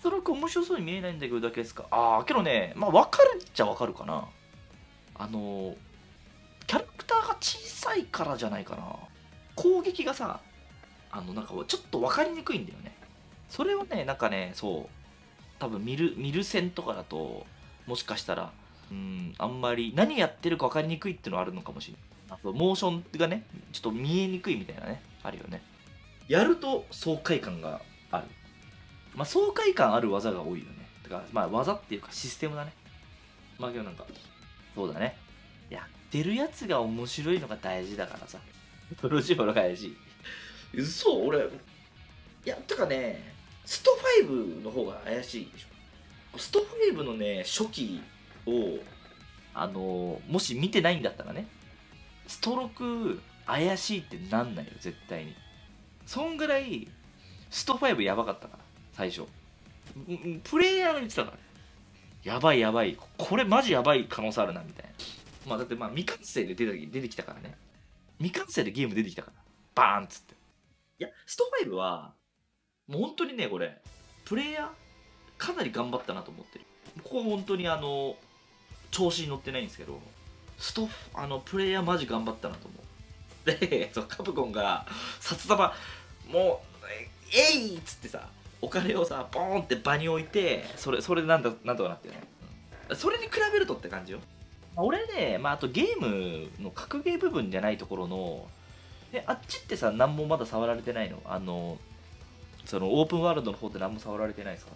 ストラック面白そうに見えないんだけどだけですか。ああ、けどね、まあ分かるっちゃ分かるかな。キャラクターが小さいからじゃないかな。攻撃がさ、なんかちょっと分かりにくいんだよね。それをね、なんかね、そう、多分見る線とかだと、もしかしたら、あんまり何やってるか分かりにくいっていうのはあるのかもしれない。あと、モーションがね、ちょっと見えにくいみたいなね、あるよね。やると爽快感がある。まあ、爽快感ある技が多いよね。だから、まあ、技っていうかシステムだね。まあ、けどなんか、そうだね。やってるやつが面白いのが大事だからさ。ロジオの返し。嘘、俺。いや、てかね、スト5の方が怪しいでしょ。スト5のね、初期を、もし見てないんだったらね、スト6怪しいってなんないよ、絶対に。そんぐらい、スト5やばかったから。最初プレイヤーが言ってたから、やばいやばい、これマジやばい可能性あるなみたいな。まあだってまあ未完成で出てきたからね。未完成でゲーム出てきたからバーンっつって。いや、スト5はもう本当にね、これプレイヤーかなり頑張ったなと思ってる。ここは本当に調子に乗ってないんですけど、プレイヤーマジ頑張ったなと思う。で、カプコンが札束もう「えい!」っつってさ、お金をさ、ボーンって場に置いて、それでなんとかなってるね。それに比べるとって感じよ。俺ね、まあ、あとゲームの格ゲー部分じゃないところの、あっちってさ、何もまだ触られてないの。そのオープンワールドの方って何も触られてないですか。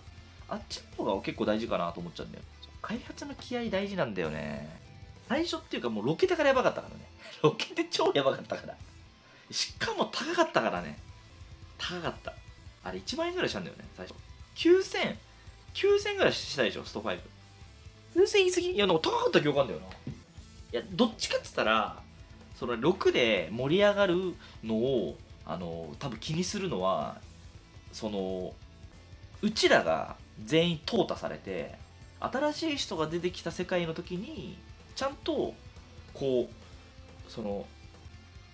あっちの方が結構大事かなと思っちゃうんだよ。開発の気合い大事なんだよね。最初っていうかもうロケてからやばかったからね。ロケて超やばかったから。しかも高かったからね。高かった。あれ1万円ぐらいしたんだよね、最初。9000ぐらいしたでしょ、スト5。9000言い過ぎ。いや、なんか高かった記憶あるんだよな。いや、どっちかって言ったら、その6で盛り上がるのを、多分気にするのは、うちらが全員淘汰されて、新しい人が出てきた世界の時に、ちゃんと、こう、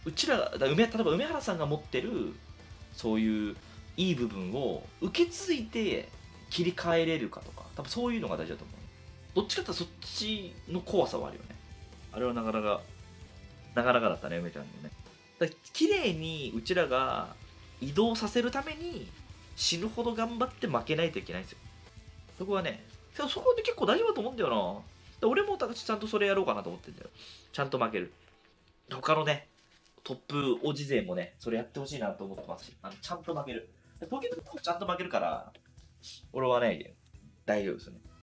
うちらが、例えば梅原さんが持ってる、そういう、いい部分を受け継いで切り替えれるかとか、多分そういうのが大事だと思う。どっちかってそっちの怖さはあるよね。あれはなかなかだったね、梅ちゃんのね。だから綺麗にうちらが移動させるために死ぬほど頑張って負けないといけないんですよ。そこはね、そこで結構大丈夫だと思うんだよな。俺もちゃんとそれやろうかなと思ってんだよ。ちゃんと負ける。他のね、トップおじ勢もね、それやってほしいなと思ってますし、ちゃんと負ける。ポケットもちゃんと負けるから、俺はね、大丈夫ですね。